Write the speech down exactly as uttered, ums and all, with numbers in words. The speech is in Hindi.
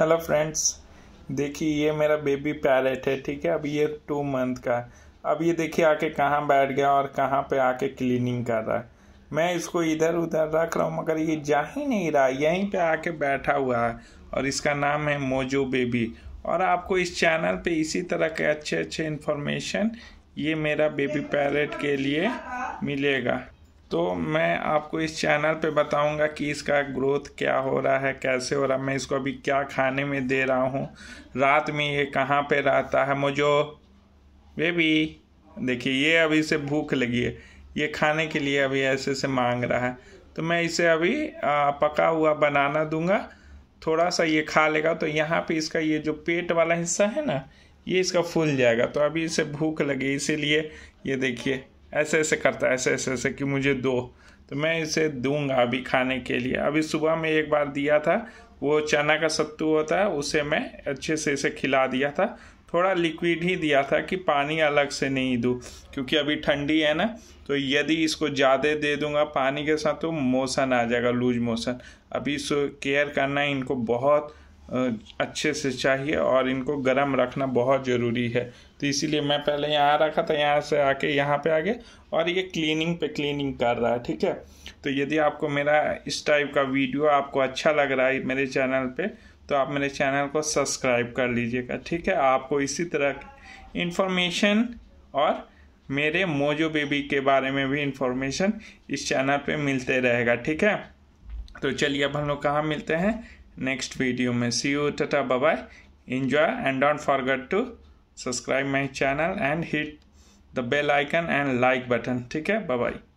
हेलो फ्रेंड्स, देखिए ये मेरा बेबी पैरेट है। ठीक है, अब ये टू मंथ का है। अब ये देखिए आके कहाँ बैठ गया और कहाँ पे आके क्लीनिंग कर रहा है। मैं इसको इधर उधर रख रहा हूँ मगर ये जा ही नहीं रहा, यहीं पे आके बैठा हुआ है। और इसका नाम है मोजो बेबी। और आपको इस चैनल पे इसी तरह के अच्छे अच्छे इन्फॉर्मेशन ये मेरा बेबी पैरेट के लिए मिलेगा। तो मैं आपको इस चैनल पे बताऊंगा कि इसका ग्रोथ क्या हो रहा है, कैसे हो रहा है। मैं इसको अभी क्या खाने में दे रहा हूँ, रात में ये कहाँ पे रहता है। मोजो बेबी देखिए, ये अभी से भूख लगी है, ये खाने के लिए अभी ऐसे से मांग रहा है। तो मैं इसे अभी आ, पका हुआ बनाना दूंगा, थोड़ा सा ये खा लेगा। तो यहाँ पे इसका ये जो पेट वाला हिस्सा है ना, ये इसका फूल जाएगा। तो अभी इसे भूख लगी, इसीलिए ये देखिए ऐसे ऐसे करता है, ऐसे ऐसे ऐसे कि मुझे दो। तो मैं इसे दूंगा अभी खाने के लिए। अभी सुबह में एक बार दिया था, वो चना का सत्तू होता है, उसे मैं अच्छे से इसे खिला दिया था। थोड़ा लिक्विड ही दिया था कि पानी अलग से नहीं दूं, क्योंकि अभी ठंडी है ना। तो यदि इसको ज़्यादा दे दूंगा पानी के साथ तो मोशन आ जाएगा, लूज मोशन। अभी इसको केयर करना इनको बहुत अच्छे से चाहिए और इनको गर्म रखना बहुत ज़रूरी है। तो इसीलिए मैं पहले यहाँ रखा था, यहाँ से आके यहाँ पे आ गया और ये क्लीनिंग पे क्लीनिंग कर रहा है। ठीक है, तो यदि आपको मेरा इस टाइप का वीडियो आपको अच्छा लग रहा है मेरे चैनल पे, तो आप मेरे चैनल को सब्सक्राइब कर लीजिएगा। ठीक है, आपको इसी तरह की इन्फॉर्मेशन और मेरे मोजो बेबी के बारे में भी इन्फॉर्मेशन इस चैनल पर मिलते रहेगा। ठीक है, तो चलिए अब हम लोग कहाँ मिलते हैं नेक्स्ट वीडियो में। See you, tata, bye bye, enjoy and don't forget to subscribe my channel and hit the bell icon and like button. ठीक है, बाय बाय।